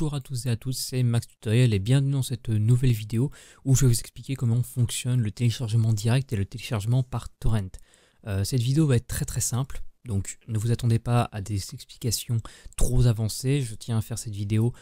Bonjour à tous et à toutes, c'est Max Tutoriel et bienvenue dans cette nouvelle vidéo où je vais vous expliquer comment fonctionne le téléchargement direct et le téléchargement par torrent. Cette vidéo va être très simple, donc ne vous attendez pas à des explications trop avancées. Je tiens à faire cette vidéo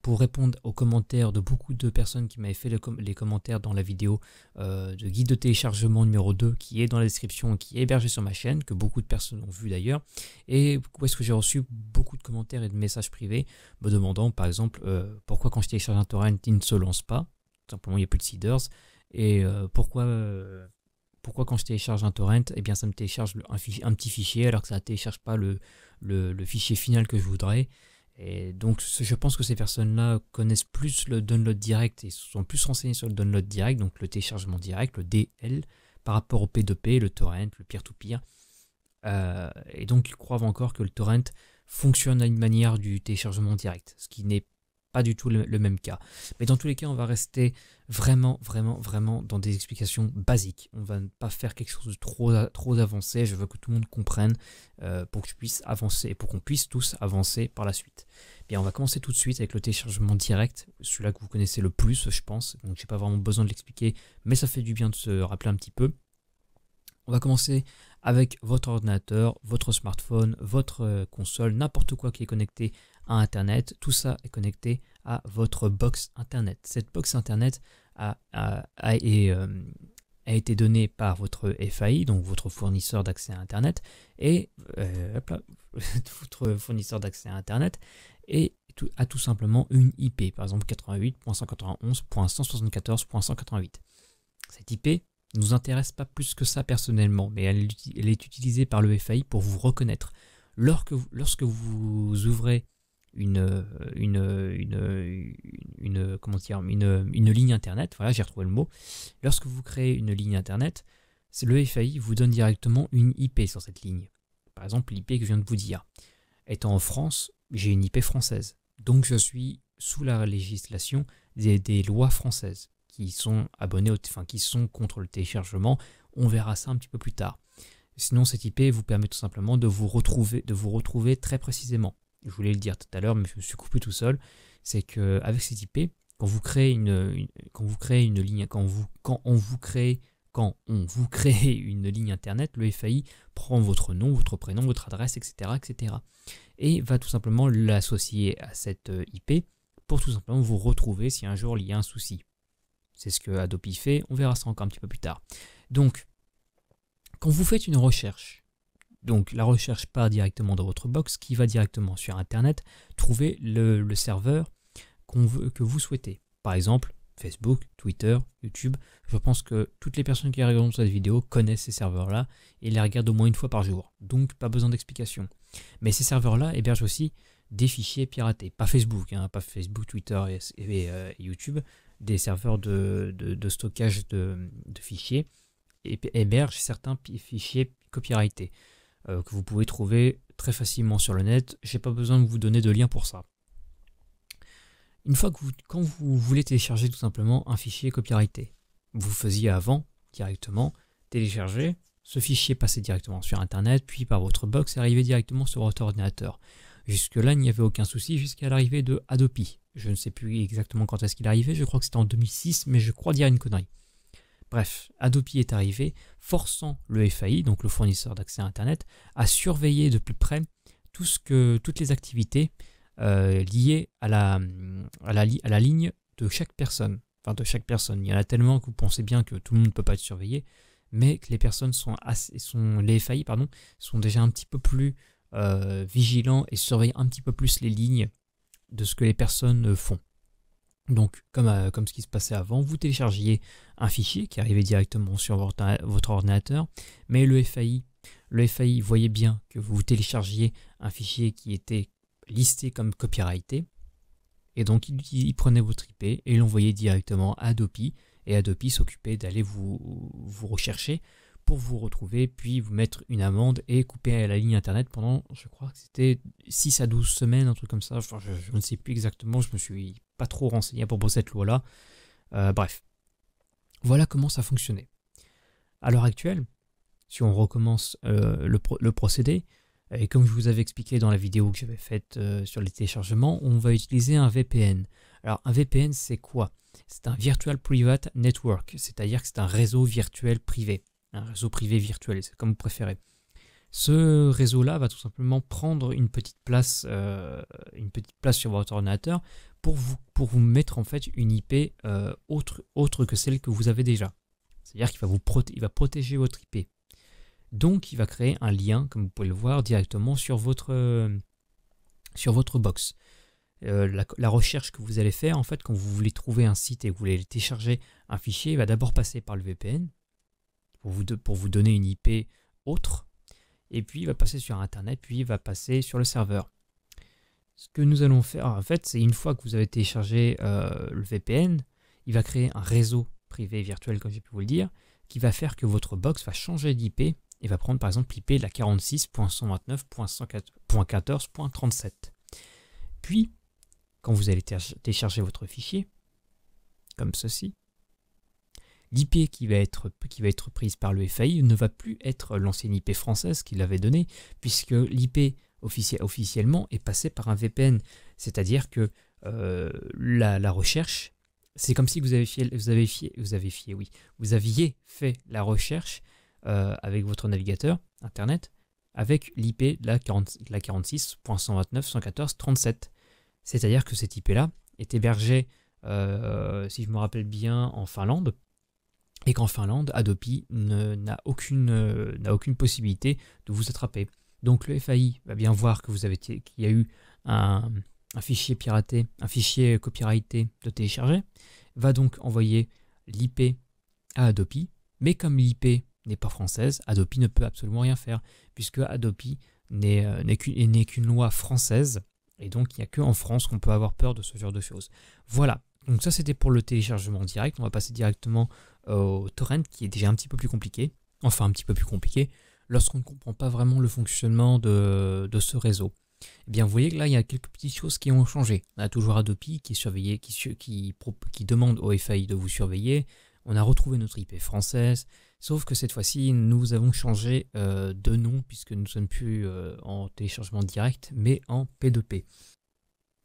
pour répondre aux commentaires de beaucoup de personnes qui m'avaient fait les commentaires dans la vidéo de guide de téléchargement numéro 2 qui est dans la description et qui est hébergée sur ma chaîne, que beaucoup de personnes ont vu d'ailleurs, et parce que j'ai reçu beaucoup de commentaires et de messages privés me demandant par exemple pourquoi quand je télécharge un torrent il ne se lance pas, tout simplement il n'y a plus de seeders, et pourquoi quand je télécharge un torrent, eh bien ça me télécharge un petit fichier alors que ça ne télécharge pas le fichier final que je voudrais. Et donc je pense que ces personnes-là connaissent plus le download direct et sont plus renseignées sur le download direct, donc le téléchargement direct, le DL, par rapport au P2P, le torrent, le peer-to-peer. Et donc ils croient encore que le torrent fonctionne à une manière du téléchargement direct, ce qui n'est pas du tout le même cas. Mais dans tous les cas, on va rester vraiment dans des explications basiques. On va ne pas faire quelque chose de trop avancé. Je veux que tout le monde comprenne pour que je puisse avancer et pour qu'on puisse tous avancer par la suite. Bien, on va commencer tout de suite avec le téléchargement direct, celui-là que vous connaissez le plus, je pense. Donc, j'ai pas vraiment besoin de l'expliquer, mais ça fait du bien de se rappeler un petit peu. On va commencer avec votre ordinateur, votre smartphone, votre console, n'importe quoi qui est connecté à Internet. Tout ça est connecté à votre box Internet. Cette box Internet a été donnée par votre FAI, donc votre fournisseur d'accès à Internet, et votre fournisseur d'accès à Internet et a tout simplement une IP, par exemple 88.191.174.188. Cette IP ne nous intéresse pas plus que ça personnellement, mais elle est utilisée par le FAI pour vous reconnaître. Lorsque vous ouvrez une ligne internet, voilà, j'ai retrouvé le mot. Lorsque vous créez une ligne internet, le FAI vous donne directement une IP sur cette ligne. Par exemple, l'IP que je viens de vous dire. Étant en France, j'ai une IP française. Donc je suis sous la législation des lois françaises. Qui sont abonnés, qui sont contre le téléchargement. On verra ça un petit peu plus tard. Sinon, cette IP vous permet tout simplement de vous retrouver très précisément. Je voulais le dire tout à l'heure, mais je me suis coupé tout seul. C'est que avec cette IP, quand on vous crée une ligne internet, le FAI prend votre nom, votre prénom, votre adresse, etc., et va tout simplement l'associer à cette IP pour tout simplement vous retrouver si un jour il y a un souci. C'est ce que Adobe fait, on verra ça encore un petit peu plus tard. Donc, quand vous faites une recherche, donc la recherche part directement dans votre box, qui va directement sur Internet, trouver le serveur que vous souhaitez. Par exemple, Facebook, Twitter, YouTube. Je pense que toutes les personnes qui regardent cette vidéo connaissent ces serveurs-là et les regardent au moins une fois par jour. Donc, pas besoin d'explication. Mais ces serveurs-là hébergent aussi des fichiers piratés. Pas Facebook, hein, pas Facebook, Twitter et YouTube. Des serveurs de stockage de fichiers et hébergent certains fichiers copyrightés que vous pouvez trouver très facilement sur le net. J'ai pas besoin de vous donner de lien pour ça. Une fois que quand vous voulez télécharger tout simplement un fichier copyrighté, vous faisiez avant directement télécharger ce fichier, passer directement sur internet, puis par votre box, arriver directement sur votre ordinateur. Jusque-là, il n'y avait aucun souci jusqu'à l'arrivée de Hadopi. Je ne sais plus exactement quand est-ce qu'il est arrivé, je crois que c'était en 2006, mais je crois dire une connerie. Bref, Hadopi est arrivé, forçant le FAI, donc le fournisseur d'accès à Internet, à surveiller de plus près toutes les activités liées à la ligne de chaque personne. Enfin, de chaque personne. Il y en a tellement que vous pensez bien que tout le monde ne peut pas être surveillé, mais que les personnes les FAI sont déjà un petit peu plus vigilants et surveillent un petit peu plus les lignes de ce que les personnes font. Donc, comme ce qui se passait avant, vous téléchargiez un fichier qui arrivait directement sur votre ordinateur, mais le FAI voyait bien que vous téléchargiez un fichier qui était listé comme copyrighté, et donc il prenait votre IP et l'envoyait directement à Adobe, et Adobe s'occupait d'aller vous rechercher pour vous retrouver, puis vous mettre une amende et couper à la ligne internet pendant, je crois que c'était 6 à 12 semaines, un truc comme ça. Enfin, je ne sais plus exactement, je me suis pas trop renseigné à propos de cette loi-là. Bref, voilà comment ça fonctionnait. À l'heure actuelle, si on recommence le procédé, Et comme je vous avais expliqué dans la vidéo que j'avais faite sur les téléchargements, on va utiliser un VPN. Alors un VPN, c'est quoi? C'est un Virtual Private Network, c'est-à-dire que c'est un réseau virtuel privé. Un réseau privé virtuel, c'est comme vous préférez. Ce réseau-là va tout simplement prendre une petite place sur votre ordinateur pour vous mettre en fait une IP autre que celle que vous avez déjà. C'est-à-dire qu'il va protéger votre IP. Donc il va créer un lien, comme vous pouvez le voir, directement sur votre box. La recherche que vous allez faire, en fait, quand vous voulez trouver un site et que vous voulez télécharger un fichier, il va d'abord passer par le VPN pour vous donner une IP autre, et puis il va passer sur Internet, puis il va passer sur le serveur. Ce que nous allons faire, en fait, c'est une fois que vous avez téléchargé le VPN, il va créer un réseau privé virtuel, comme j'ai pu vous le dire, qui va faire que votre box va changer d'IP et va prendre par exemple l'IP de la 46.129.114.37. Puis, quand vous allez télécharger votre fichier, comme ceci, l'IP qui va être prise par le FAI ne va plus être l'ancienne IP française qu'il avait donnée, puisque l'IP officiellement est passée par un VPN. C'est-à-dire que la recherche, c'est comme si vous aviez fait la recherche avec votre navigateur Internet avec l'IP de la 46.129.114.37. C'est-à-dire que cette IP-là est hébergée, si je me rappelle bien, en Finlande, et qu'en Finlande, Hadopi n'a aucune possibilité de vous attraper. Donc le FAI va bien voir qu'il y a eu un fichier piraté, un fichier copyrighté de télécharger, va donc envoyer l'IP à Hadopi, mais comme l'IP n'est pas française, Hadopi ne peut absolument rien faire, puisque Hadopi n'est qu'une loi française. Et donc, il n'y a qu'en France qu'on peut avoir peur de ce genre de choses. Voilà, donc ça c'était pour le téléchargement direct. On va passer directement au torrent, qui est déjà un petit peu plus compliqué. Enfin, un petit peu plus compliqué, lorsqu'on ne comprend pas vraiment le fonctionnement de ce réseau. Eh bien, vous voyez que là, il y a quelques petites choses qui ont changé. On a toujours Hadopi qui est surveillé, qui demande au FAI de vous surveiller. On a retrouvé notre IP française, sauf que cette fois-ci, nous avons changé de nom, puisque nous ne sommes plus en téléchargement direct, mais en P2P.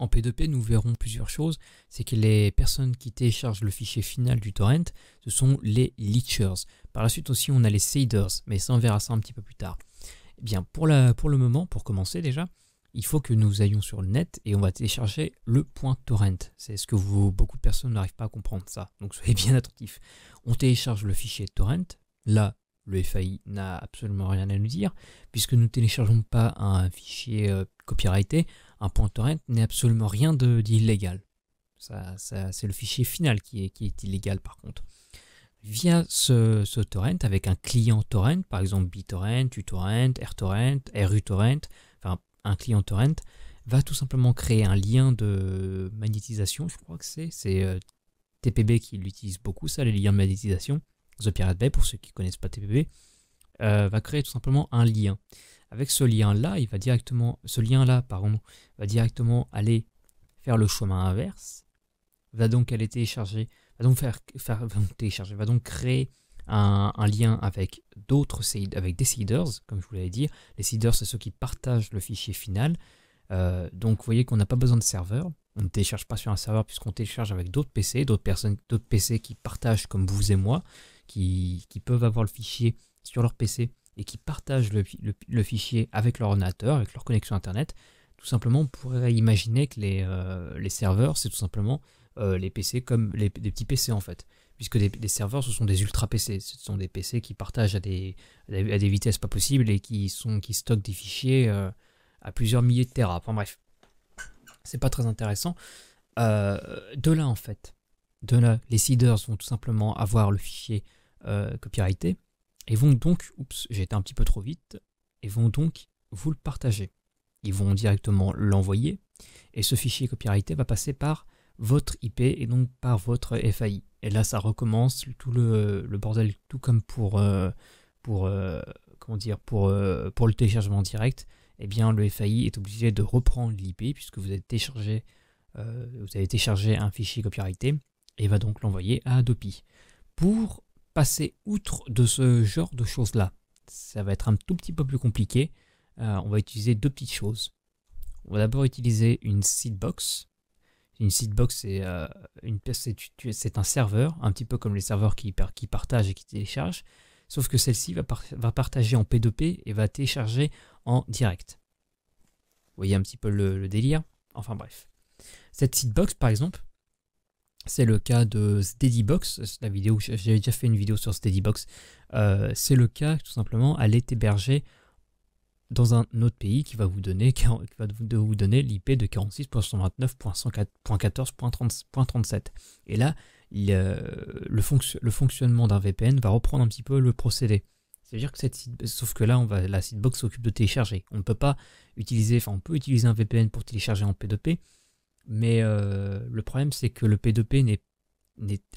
En P2P, nous verrons plusieurs choses. C'est que les personnes qui téléchargent le fichier final du torrent, ce sont les leechers. Par la suite aussi, on a les seeders, mais ça, on verra ça un petit peu plus tard. Eh bien, pour le moment, pour commencer déjà, il faut que nous ayons sur le net et on va télécharger le .torrent. C'est ce que beaucoup de personnes n'arrivent pas à comprendre ça, donc soyez bien attentifs. On télécharge le fichier torrent. Là, le FAI n'a absolument rien à nous dire, puisque nous ne téléchargeons pas un fichier copyrighté. Un .torrent n'est absolument rien d'illégal. Ça, c'est le fichier final qui est illégal par contre. Via ce torrent, avec un client torrent, par exemple BitTorrent, uTorrent, rTorrent, ruTorrent, enfin un client torrent va tout simplement créer un lien de magnétisation, je crois que c'est TPB qui l'utilise beaucoup, ça, les liens de magnétisation, The Pirate Bay pour ceux qui ne connaissent pas TPB, va créer tout simplement un lien. Avec ce lien-là, ce lien-là va directement aller faire le chemin inverse, va donc aller télécharger, va donc créer un lien avec des seeders, comme je vous l'avais dit. Les seeders, c'est ceux qui partagent le fichier final. Donc vous voyez qu'on n'a pas besoin de serveur. On ne télécharge pas sur un serveur puisqu'on télécharge avec d'autres PC, d'autres PC qui partagent comme vous et moi, qui peuvent avoir le fichier sur leur PC et qui partagent le fichier avec leur ordinateur, avec leur connexion Internet. Tout simplement, on pourrait imaginer que les serveurs, c'est tout simplement les PC comme des petits PC en fait. Puisque des serveurs, ce sont des ultra PC, ce sont des PC qui partagent à des vitesses pas possibles et qui stockent des fichiers à plusieurs milliers de terras. Enfin bref, c'est pas très intéressant. De là, les seeders vont tout simplement avoir le fichier copyrighté et vont donc, oups, j'ai été un petit peu trop vite, et vont donc vous le partager. Ils vont directement l'envoyer et ce fichier copyrighté va passer par votre IP et donc par votre FAI. Et là, ça recommence tout le bordel, tout comme pour le téléchargement direct. Eh bien, le FAI est obligé de reprendre l'IP puisque vous avez téléchargé un fichier copyrighté et va donc l'envoyer à Hadopi. Pour passer outre de ce genre de choses-là, ça va être un tout petit peu plus compliqué. on va utiliser deux petites choses. On va d'abord utiliser une seedbox. Une seedbox, c'est un serveur, un petit peu comme les serveurs qui partagent et qui téléchargent, sauf que celle-ci va partager en P2P et va télécharger en direct. Vous voyez un petit peu le délire. Enfin bref. Cette seedbox, par exemple, c'est le cas de Steadybox. La vidéo, j'ai déjà fait une vidéo sur Steadybox. C'est le cas, tout simplement, elle est hébergée dans un autre pays qui va vous donner l'IP de 46.129.114.37. Et là, le fonctionnement d'un VPN va reprendre un petit peu le procédé. C'est-à-dire que sauf que là, la seedbox s'occupe de télécharger. On ne peut pas utiliser, enfin, on peut utiliser un VPN pour télécharger en P2P, mais le problème, c'est que le P2P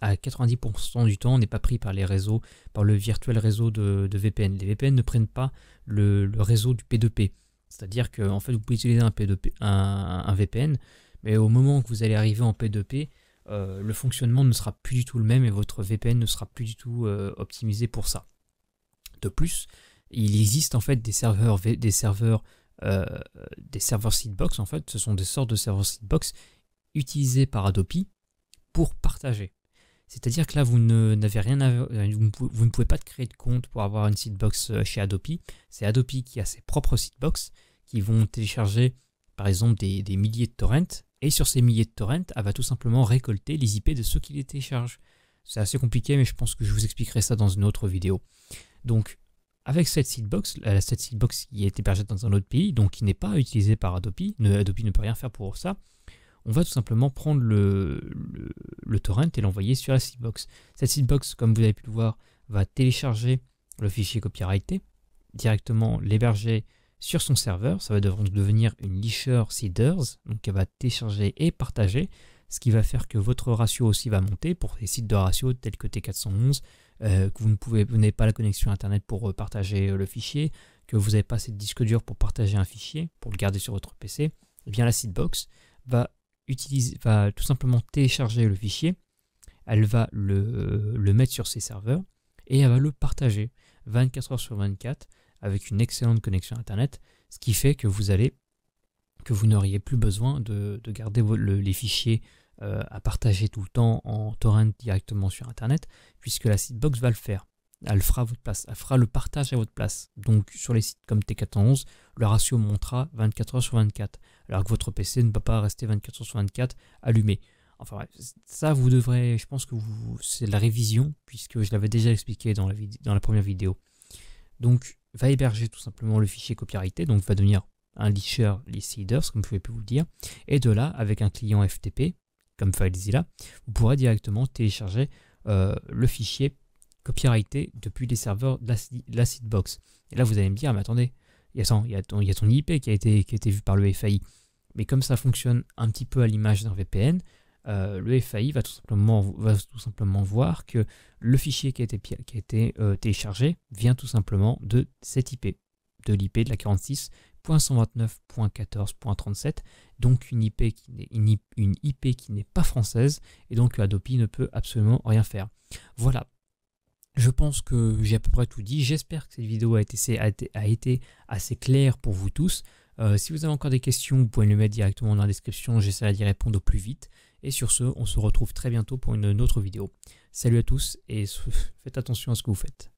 à 90% du temps, n'est pas pris par les réseaux, par le virtuel réseau de VPN. Les VPN ne prennent pas le réseau du P2P. C'est-à-dire que en fait, vous pouvez utiliser un VPN, mais au moment que vous allez arriver en P2P, le fonctionnement ne sera plus du tout le même et votre VPN ne sera plus du tout optimisé pour ça. De plus, il existe en fait des serveurs seedbox. En fait, ce sont des sortes de serveurs seedbox utilisés par Hadopi pour partager. C'est-à-dire que là, vous ne pouvez pas créer de compte pour avoir une seedbox chez Hadopi. C'est Hadopi qui a ses propres seedbox qui vont télécharger, par exemple, des milliers de torrents. Et sur ces milliers de torrents, elle va tout simplement récolter les IP de ceux qui les téléchargent. C'est assez compliqué, mais je pense que je vous expliquerai ça dans une autre vidéo. Donc, avec cette seedbox qui est hébergée dans un autre pays, donc qui n'est pas utilisée par Hadopi, Hadopi ne peut rien faire pour ça, on va tout simplement prendre le torrent et l'envoyer sur la seedbox. Cette seedbox, comme vous avez pu le voir, va télécharger le fichier copyrighté, directement l'héberger sur son serveur. Ça va donc devenir une leacher seeders, donc elle va télécharger et partager, ce qui va faire que votre ratio aussi va monter pour les sites de ratio tels que T411, que vous n'avez pas la connexion internet pour partager le fichier, que vous n'avez pas assez de disque dur pour partager un fichier, pour le garder sur votre PC. Et bien la seedbox va tout simplement télécharger le fichier, elle va le mettre sur ses serveurs et elle va le partager 24 h/24 avec une excellente connexion internet, ce qui fait que vous n'auriez plus besoin de garder les fichiers à partager tout le temps en torrent directement sur internet, puisque la seedbox va le faire. Elle fera votre place, elle fera le partage à votre place. Donc sur les sites comme T411, le ratio montera 24 h/24, alors que votre PC ne va pas rester 24 h/24 allumé. Enfin bref, ça vous devrez, je pense que c'est la révision, puisque je l'avais déjà expliqué dans la première vidéo. Donc va héberger tout simplement le fichier copyrighté, donc va devenir un leacher, les seeders, comme je pouvais plus vous le dire, et de là, avec un client FTP, comme FileZilla, vous pourrez directement télécharger le fichier copyrighté depuis les serveurs de la seedbox. Et là, vous allez me dire, mais attendez, il y a ton IP qui a été vu par le FAI. Mais comme ça fonctionne un petit peu à l'image d'un VPN, le FAI va tout simplement voir que le fichier qui a été téléchargé vient tout simplement de cette IP, de l'IP de la 46.129.14.37, donc une IP qui n'est pas française, et donc Hadopi ne peut absolument rien faire. Voilà. Je pense que j'ai à peu près tout dit. J'espère que cette vidéo a été assez claire pour vous tous. Si vous avez encore des questions, vous pouvez les mettre directement dans la description. J'essaierai d'y répondre au plus vite. Et sur ce, on se retrouve très bientôt pour une autre vidéo. Salut à tous et faites attention à ce que vous faites.